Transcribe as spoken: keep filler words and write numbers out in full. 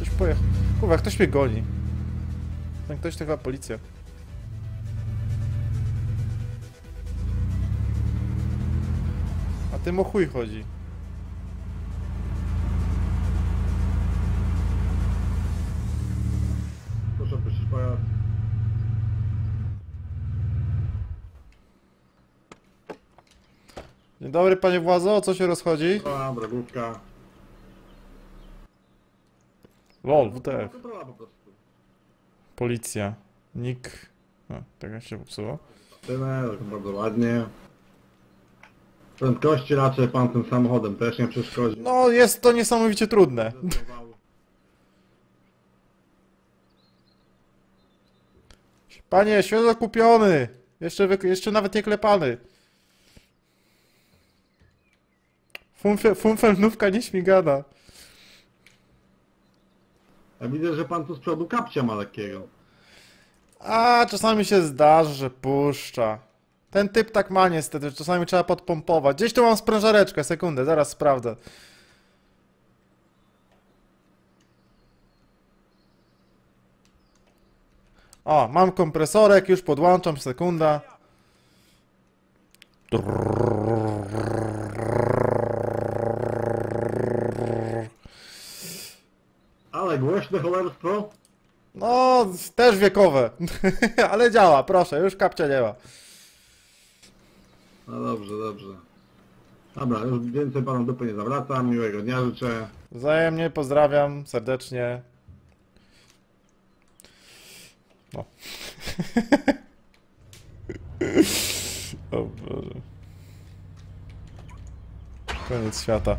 Ktoś pojechał. Kurwa, ktoś mnie goni. Ten ktoś to chyba policja. A tym o chuj chodzi. Proszę opuścić pojazd. Dzień dobry, panie władzo, o co się rozchodzi? Dobra, głupka. Lol, W T F. Policja. Nik. No, tak się popsuło. Bardzo ładnie. Prędkości raczej pan tym samochodem też nie przeszkodzi. No, jest to niesamowicie trudne. Panie, świeżo kupiony. Jeszcze, jeszcze nawet nie klepany. Funfelnówka nieśmigana. Ja widzę, że pan tu z przodu kapcia ma takiego. A czasami się zdarzy, że puszcza. Ten typ tak ma niestety, czasami trzeba podpompować. Gdzieś tu mam sprężareczkę, sekundę, zaraz sprawdzę. O, mam kompresorek, już podłączam, sekunda. Ale głośne cholerstwo? No, też wiekowe. Ale działa, proszę, już kapcia nie ma. No dobrze, dobrze. Dobra, już więcej panu dupy nie zawracam, miłego dnia życzę. Wzajemnie, pozdrawiam serdecznie. No. O Boże. Koniec świata.